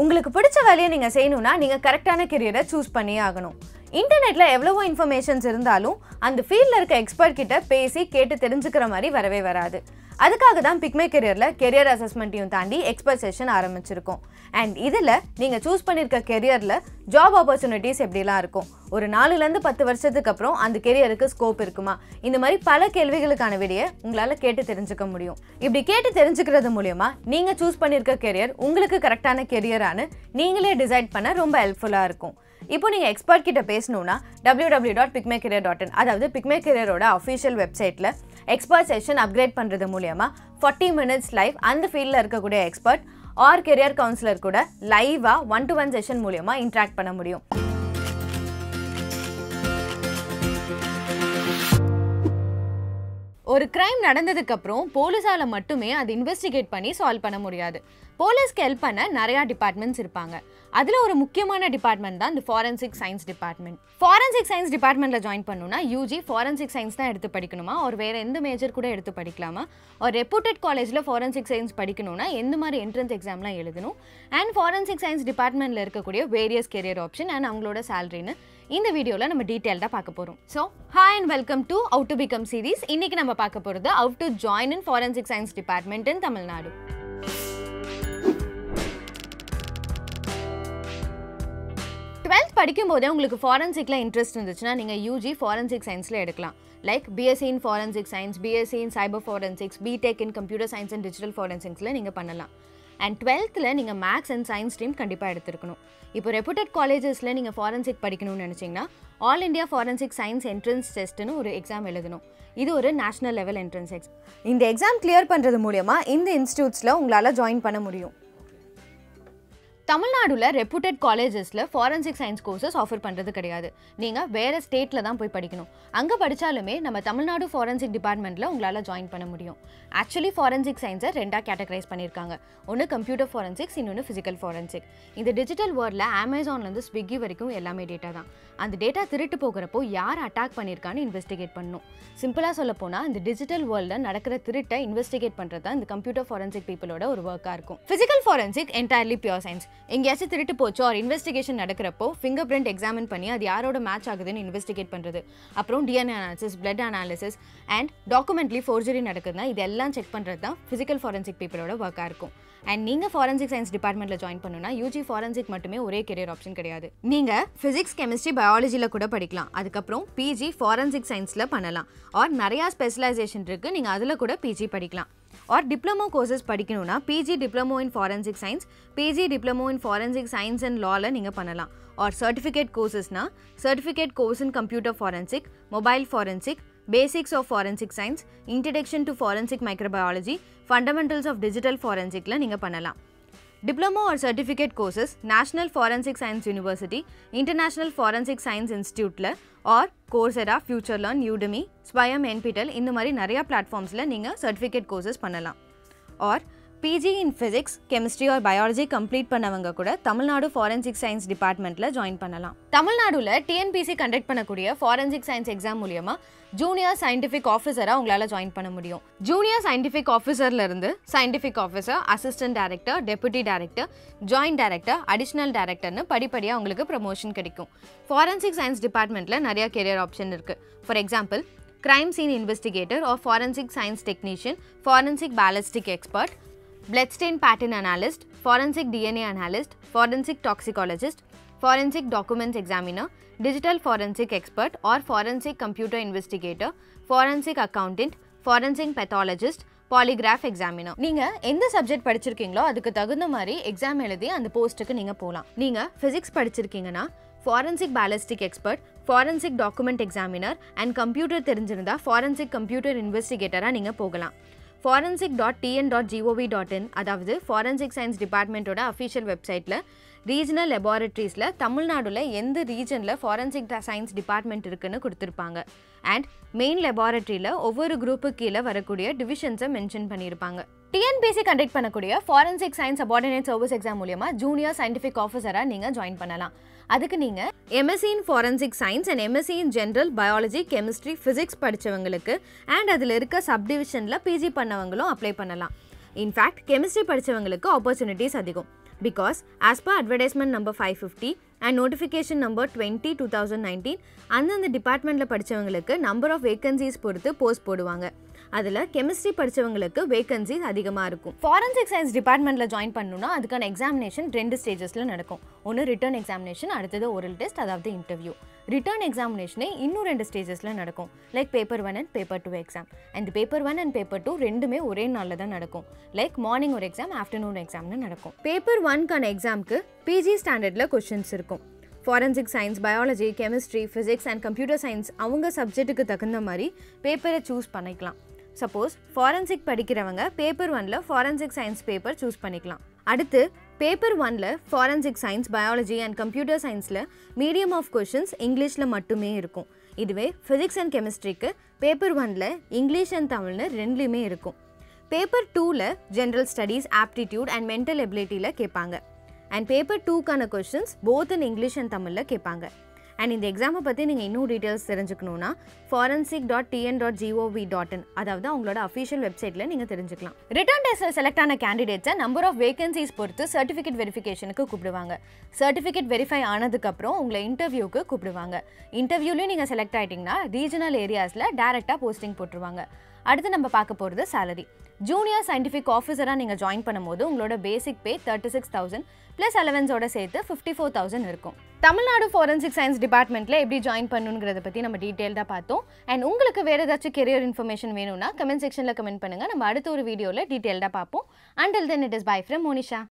உங்களுக்கு பிடிச்ச வேலையை நீங்க செய்யணும்னா நீங்க கரெக்ட்டான career-ஐ choose பண்ணியே ஆகணும். இன்டர்நெட்ல எவ்வளவு இன்ஃபர்மேஷன்ஸ் இருந்தாலும் அந்த ஃபீல்ட்ல இருக்க எக்ஸ்பர்ட் கிட்ட பேசி கேட்டு தெரிஞ்சுக்கிற மாதிரி வரவே வராது. அதுக்காக தான் பிக்மை career-ல career assessment-ஐயும் தாண்டி expert session ஆரம்பிச்சிருக்கோம். And இதுல நீங்க choose பண்ணிருக்க career-ல job opportunities எப்படிலாம் இருக்கும்? ஒரு 4 ல இருந்து 10 வருஷத்துக்கு அப்புறம் அந்த career-க்கு scope இருக்குமா? இந்த மாதிரி பல கேள்விகளுக்கான விடையை உங்களால கேட்டு தெரிஞ்சுக்க முடியும். இப்படி கேட்டு தெரிஞ்சுக்கிறது மூலமா நீங்க choose பண்ணிருக்க career உங்களுக்கு கரெக்ட்டான career-ஆனு நீங்களே டிசைட் பண்ண ரொம்ப ஹெல்ப்ஃபுல்லா இருக்கும். இப்போ நீங்க எக்ஸ்பர்ட் கிட்ட பேசணும்னா www.picmecareer.in அதாவது பிக்மைகேரியரோட official website-ல எக்ஸ்பர்ட் செஷன் அப்கிரேட் பண்றது மூலமா 40 minutes live அந்த ஃபீல்ட்ல இருக்கக்கூடிய எக்ஸ்பர்ட் ஆர் career counselor கூட லைவா 1-to-1 செஷன் மூலமா இன்டராக்ட் பண்ண முடியும். ஒரு கிரைம் நடந்ததுக்கு அப்புறம் போலீஸால மட்டுமே அதை இன்வெஸ்டிகேட் பண்ணி சால்வ் பண்ண முடியாது. போலீஸ்க்கு ஹெல்ப் பண்ண நிறைய டிபார்ட்மெண்ட்ஸ் இருப்பாங்க. அதுல ஒரு முக்கியமான டிபார்ட்மெண்ட் தான் இந்த forensic science department. Forensic science டிபார்ட்மெண்ட்ல ஜாயின் பண்ணனும்னா யூஜி ஃபாரன்சிக் சயின்ஸ் தான் எடுத்து படிக்கணுமா, ஒரு வேற எந்த மேஜர் கூட எடுத்து படிக்கலாமா, ஒரு ரெப்யூட்டட் காலேஜ்ல ஃபாரன்சிக் சயின்ஸ் படிக்கணும்னா எந்த மாதிரி என்ட்ரன்ஸ் எக்ஸாம்லாம் எழுதணும், அண்ட் ஃபாரன்சிக் சயின்ஸ் டிபார்ட்மெண்ட்ல இருக்கக்கூடிய வேரியஸ் கெரியர் ஆப்ஷன் அண்ட் அவங்களோட சேலரின்னு இந்த வீடியோல நம்ம டீடைல்டா பார்க்க போறோம். So hi and welcome to how to become series. இன்னைக்கு நம்ம பார்க்க போறது how to join in forensic science department in Tamil Nadu. படிக்கும்போதே உங்களுக்கு ஃபாரன்சிக்ல இன்ட்ரெஸ்ட் இருந்துச்சுன்னா நீங்க யூஜி ஃபாரன்சிக் சயின்ஸ்ல எடுக்கலாம். Like B.Sc. In forensic science, B.Sc. In cyber forensics, B.T.E.C. In computer science and digital ஃபாரன்சிக்ஸ்ல நீங்க பண்ணலாம். அண்ட் 12th-ல நீங்க மேக்ஸ் அண்ட் சயின்ஸ் ஸ்ட்ரீம் கண்டிப்பாக எடுத்துருக்கணும். இப்போ ரெப்யூட்டட் காலேஜஸ்ல நீங்க ஃபாரன்சிக் படிக்கணும்னு நினைச்சீங்கன்னா all India forensic science entrance டெஸ்ட்னு ஒரு எக்ஸாம் எழுதணும். இது ஒரு நேஷனல் லெவல் என்ட்ரன்ஸ் எக்ஸாம். இந்த எக்ஸாம் கிளியர் பண்றது மூலமா இந்த இன்ஸ்டியூட்ஸ்ல உங்களால ஜாயின் பண்ண முடியும். தமிழ்நாடுல ரெப்யூட்டட் காலேஜஸ்ல ஃபாரன்சிக் சயின்ஸ் கோர்சஸ் ஆஃபர் பண்ணுறது கிடையாது. நீங்கள் வேறு ஸ்டேட்டில் தான் போய் படிக்கணும். அங்கே படித்தாலுமே நம்ம தமிழ்நாடு ஃபாரன்சிக் டிபார்ட்மெண்ட்டில் உங்களால் ஜாயின் பண்ண முடியும். ஆக்சுவலி ஃபாரன்சிக் சயின்ஸை ரெண்டாக கேட்டகரைஸ் பண்ணியிருக்காங்க. ஒன்று கம்ப்யூட்டர் ஃபாரன்சிக்ஸ், இன்னொன்று ஃபிசிக்கல் ஃபாரன்சிக். இந்த டிஜிட்டல் வேர்ல்டில் அமேசான்லேருந்து ஸ்விக்கி வரைக்கும் எல்லாமே டேட்டா தான். அந்த டேட்டா திருட்டு போகிறப்போ யார் அட்டாக் பண்ணியிருக்கான்னு இன்வெஸ்டிகேட் பண்ணணும். சிம்பிளாக சொல்லப்போனால் இந்த டிஜிட்டல் வேர்ல்டில் நடக்கிற திருட்டை இன்வெஸ்டிகேட் பண்ணுறது தான் இந்த கம்ப்யூட்டர் ஃபாரன்சிக் பீப்புளோட ஒரு ஒர்க்காக இருக்கும். Physical forensic entirely pure science. எங்கேயாச்சும் திருட்டு போச்சோ ஒரு இன்வெஸ்டிகேஷன் நடக்கிறப்போ ஃபிங்கர் பிரிண்ட் எக்ஸாமின் பண்ணி அது யாரோட மேட்ச் ஆகுதுன்னு இன்வெஸ்டிகேட் பண்ணுறது. அப்புறம் DNA analysis, blood analysis and டாக்குமெண்ட்லி ஃபோர்ஜரி நடக்குதுன்னா இதெல்லாம் செக் பண்ணுறது தான் ஃபிசிக்கல் ஃபாரன்சிக் பீப்புளோட ஒர்க்காக இருக்கும். அண்ட் நீங்கள் ஃபாரன்சிக் சயின்ஸ் டிபார்ட்மெண்ட்டில் ஜாயின் பண்ணணும்னா யூஜி ஃபாரன்சிக் மட்டுமே ஒரே கெரியர் ஆப்ஷன் கிடையாது. நீங்கள் ஃபிசிக்ஸ், கெமிஸ்ட்ரி, பயாலஜியில் கூட படிக்கலாம். அதுக்கப்புறம் பிஜி ஃபாரன்சிக் சயின்ஸில் பண்ணலாம். ஆர் நிறையா ஸ்பெஷலைசேஷன் இருக்குது, நீங்கள் அதில் கூட பிஜி படிக்கலாம். और डिप्लोमा कोर्सेस படிக்கணும்னா PG diploma in forensic science, PG diploma in forensic science and लॉல நீங்க பண்ணலாம். और सर्टिफिकेट कोर्सेसனா certificate course in computer forensic, mobile forensic, basics of forensic science, introduction to forensic microbiology, fundamentals of digital फॉरेंसिकல நீங்க பண்ணலாம். Diploma और certificate courses national forensic science university, international forensic science इंस्टीट्यूटல और कोर्सेरा, फ्यूचरलर्न, यूडेमी, स्वयं, NPTEL இந்த மாதிரி நிறைய பிளாட்ஃபார்ம்ஸ்ல நீங்க சர்டிஃபிகேட் கோர்सेस பண்ணலாம். और PG इन physics, chemistry और biology கம்ப்ளீட் பண்ணவங்க கூட தமிழ்நாடு ஃபாரன்சிக் சயின்ஸ் டிபார்ட்மெண்ட்ல ஜாயின் பண்ணலாம். தமிழ்நாடுல TNPC கண்டக்ட் பண்ணக்கூடிய ஃபாரன்சிக் சயின்ஸ் எக்ஸாம் மூலமா ஜூனியர் சயின்டிஃபிக் ஆஃபீஸரா உங்களால ஜாயின் பண்ண முடியும். ஜூனியர் சயின்டிஃபிக் ஆஃபீஸர்ல இருந்து scientific officer, assistant director, deputy director, joint director, additional டைரக்டர்னு படிப்படியா உங்களுக்கு ப்ரமோஷன் கிடைக்கும். ஃபாரன்சிக் சயின்ஸ் டிபார்ட்மெண்ட்ல நிறைய கெரியர் ஆப்ஷன் இருக்கு. For example crime scene investigator or forensic science technician, forensic ballistic expert, blood stain pattern analyst, forensic DNA analyst, forensic toxicologist, forensic documents examiner, digital forensic expert or forensic computer investigator, forensic accountant, forensic pathologist, polygraph examiner. நீங்க எந்த subject படிச்சிருக்கீங்களோ அதுக்கு தகுந்த மாதிரி exam எழுதி அந்த போஸ்ட்டுக்கு நீங்க போலாம். நீங்க physics படிச்சிருக்கீங்கன்னா forensic ballistic expert, forensic document examiner and computer தெரிஞ்சிருந்தா forensic computer investigator-ஆ நீங்க போகலாம். Forensic.tn.gov.in அதாவது ஃபாரன்சிக் சயின்ஸ் டிபார்ட்மெண்ட்டோட அஃபிஷியல் வெப்சைட்டில் ரீஜனல் லெபார்ட்ரீஸில் தமிழ்நாடுல எந்த ரீஜனில் ஃபாரன்சிக் சயின்ஸ் டிபார்ட்மெண்ட் இருக்குன்னு கொடுத்துருப்பாங்க. அண்ட் மெயின் லெபார்ட்ரியில் ஒவ்வொரு குரூப்புக்கு கீழே வரக்கூடிய டிவிஷன்ஸை மென்ஷன் பண்ணியிருப்பாங்க. TNPC கண்டக்ட் பண்ணக்கூடிய forensic science subordinate service exam மூலமா ஜூனியர் சயின்டிஃபிக் ஆஃபீஸராக நீங்கள் ஜாயின் பண்ணலாம். அதுக்கு நீங்கள் MSc in forensic science and MSc in general biology, chemistry, physics படித்தவங்களுக்கு அண்ட் அதில் இருக்க சப்டிவிஷனில் PG பண்ணவங்களும் அப்ளை பண்ணலாம். இன்ஃபேக்ட் கெமிஸ்ட்ரி படித்தவங்களுக்கு ஆப்பர்ச்சுனிட்டிஸ் அதிகம். because as per advertisement number 550 and notification number 20/2019 அந்தந்த டிபார்ட்மெண்ட்ல படிச்சவங்களுக்கு number of vacancies பொறுத்து போஸ்ட் போடுவாங்க. அதுல chemistry படிச்சவங்களுக்கு vacancies அதிகமா இருக்கும். Forensic Science Departmentல join பண்ணனும்னா அதுக்கான examination 2 stagesல நடக்கும். ஒன்னு written examination, அடுத்து oral test, அதாவது interview. Written examination இன்னும் 2 stagesல நடக்கும். Like paper 1 and paper 2 exam. And the paper 1 and paper 2 ரெண்டுமே ஒரே நாள்ல தான் நடக்கும். Like morning ஒரு exam, afternoon examனு நடக்கும். Paper 1 கான examக்கு PG standardல questions இருக்கும். Forensic Science, Biology, Chemistry, Physics and Computer Science அவங்க சப்ஜெக்ட்டுக்கு தகுந்த மாதிரி பேப்பரை சூஸ் பண்ணிக்கலாம். Suppose Forensic படிக்கிறவங்க Paper 1ல Forensic Science paper சூஸ் பண்ணிக்கலாம். அடுத்து Paper 1ல Forensic Science, Biology and Computer Scienceல medium of questions Englishல மட்டுமே இருக்கும். இதுவே Physics and Chemistryக்கு Paper 1ல English and Tamilனு ரெண்டுலயுமே இருக்கும். Paper 2ல General Studies, Aptitude and Mental Abilityல கேட்பாங்க. And paper 2 கான questions both in English and Tamilல கேட்பாங்க. And இந்த எக்ஸாமை பற்றி நீங்கள் இன்னும் டீட்டெயில்ஸ் தெரிஞ்சுக்கணுன்னா forensic.tn.gov.in அதாவது அவங்களோட அஃபிஷியல் வெப்சைட்டில் நீங்கள் தெரிஞ்சுக்கலாம். ரிட்டர்ன் டெஸ்ட்டில் செலக்ட் ஆன கேண்டிடேட்ஸை நம்பர் ஆஃப் வேகன்சிஸ் பொறுத்து சர்டிஃபிகேட் வெரிஃபிகேஷனுக்கு கூப்பிடுவாங்க. சர்டிஃபிகேட் வெரிஃபை ஆனதுக்கப்புறம் உங்களை இன்டர்வியூக்கு கூப்பிடுவாங்க. இன்டர்வியூலையும் நீங்கள் செலக்ட் ஆகிட்டிங்கன்னா ரீஜனல் ஏரியாஸில் டேரெக்டாக போஸ்டிங் போட்டுருவாங்க. அடுத்து நம்ம பார்க்க போகிறது சேலரி. ஜூனியர் சயின்டிஃபிக் ஆஃபீஸராக நீங்கள் ஜாயின் பண்ணும்போது உங்களோட பேசிக் பே 36,000 ப்ளஸ் அலவன்ஸோட சேர்த்து 54,000 இருக்கும். தமிழ்நாடு ஃபோரன்சிக் சயின்ஸ் டிபார்ட்மெண்ட்டில் எப்படி ஜாயின் பண்ணணுங்கிறத பற்றி நம்ம டீட்டெயில்டாக பார்த்தோம். அண்ட் உங்களுக்கு வேறு ஏதாச்சும் கெரியர் இன்ஃபர்மேஷன் வேணும்னா கமெண்ட் செக்ஷனில் கமெண்ட் பண்ணுங்கள். நம்ம அடுத்த ஒரு வீடியோவில் டீட்டெயில்டாக பார்ப்போம். Until then it is bye from Monisha.